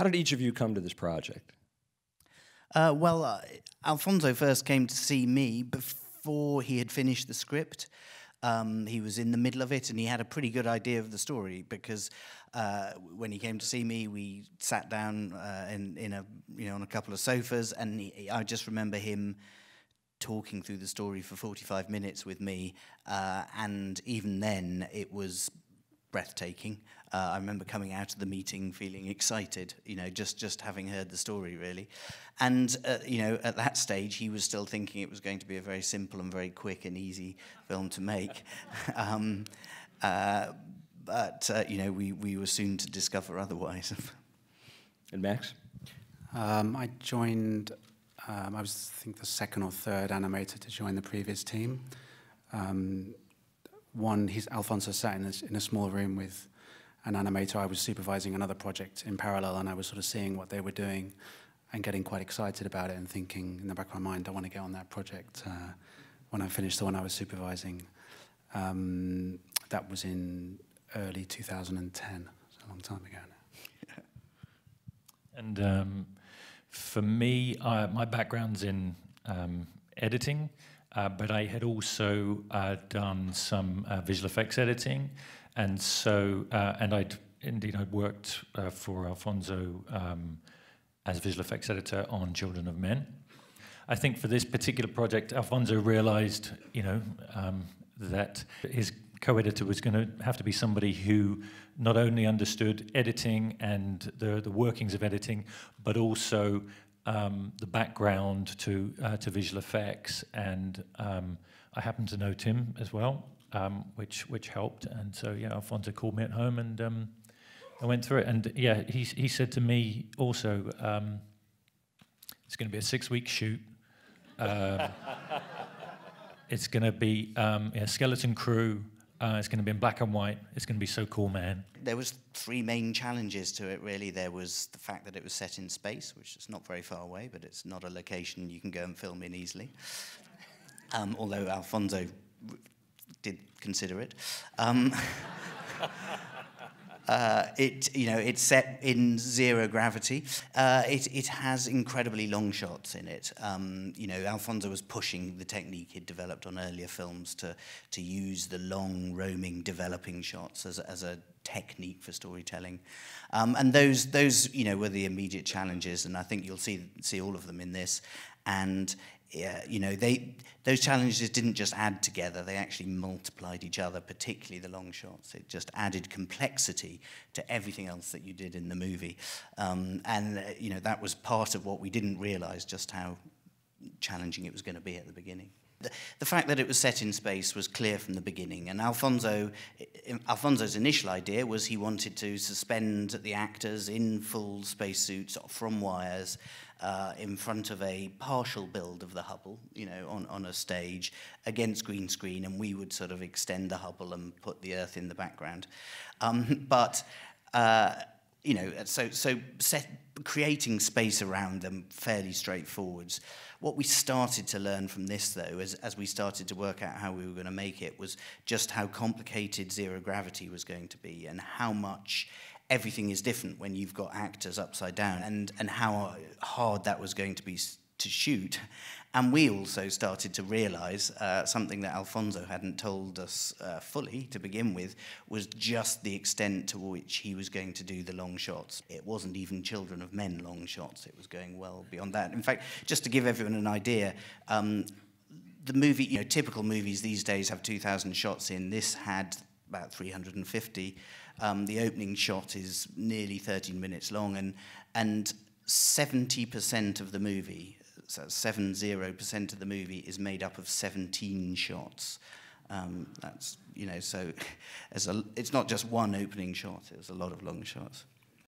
How did each of you come to this project? Alfonso first came to see me before he had finished the script. He was in the middle of it, and he had a pretty good idea of the story because when he came to see me, we sat down on a couple of sofas, and I just remember him talking through the story for 45 minutes with me, and even then it was breathtaking. I remember coming out of the meeting feeling excited, just having heard the story, really. And, at that stage, he was still thinking it was going to be a very simple and very quick and easy film to make. We were soon to discover otherwise. And Max? I joined, I was, I think, the second or third animator to join the previous team. Alfonso sat in a small room with an animator. I was supervising another project in parallel, and I was sort of seeing what they were doing and getting quite excited about it and thinking in the back of my mind, I want to get on that project when I finish the one I was supervising. That was in early 2010, so a long time ago now. And for me, my background's in editing, but I had also done some visual effects editing, and so I'd worked for Alfonso as visual effects editor on Children of Men. I think for this particular project, Alfonso realised, that his co-editor was going to have to be somebody who not only understood editing and the workings of editing, but also the background to visual effects, and I happened to know Tim as well, which helped. And so yeah, Alfonso called me at home, and I went through it. And yeah, he said to me also, it's going to be a 6-week shoot. It's going to be a skeleton crew. It's going to be in black and white. It's going to be so cool, man. There was 3 main challenges to it, really. There was the fact that it was set in space, which is not very far away, but it's not a location you can go and film in easily, although Alfonso did consider it. It's set in zero gravity. It has incredibly long shots in it. Alfonso was pushing the technique he'd developed on earlier films to use the long, roaming, developing shots as a technique for storytelling. And those were the immediate challenges, and I think you'll see all of them in this. And those challenges didn't just add together, they actually multiplied each other, particularly the long shots. It just added complexity to everything else that you did in the movie. That was part of what we didn't realize, just how challenging it was going to be at the beginning. The fact that it was set in space was clear from the beginning, and Alfonso's initial idea was he wanted to suspend the actors in full spacesuits from wires in front of a partial build of the Hubble, on a stage against green screen, and we would sort of extend the Hubble and put the Earth in the background. Creating space around them, fairly straightforward. What we started to learn from this, though, as we started to work out how we were going to make it, was just how complicated zero gravity was going to be, and how much everything is different when you've got actors upside down, and how hard that was going to be to shoot. And we also started to realise something that Alfonso hadn't told us fully to begin with, was just the extent to which he was going to do the long shots. It wasn't even Children of Men long shots, it was going well beyond that. In fact, just to give everyone an idea, the movie, typical movies these days have 2,000 shots in, this had about 350. The opening shot is nearly 13 minutes long, and 70% of the movie, so 70% of the movie, is made up of 17 shots. It's not just one opening shot, it was a lot of long shots.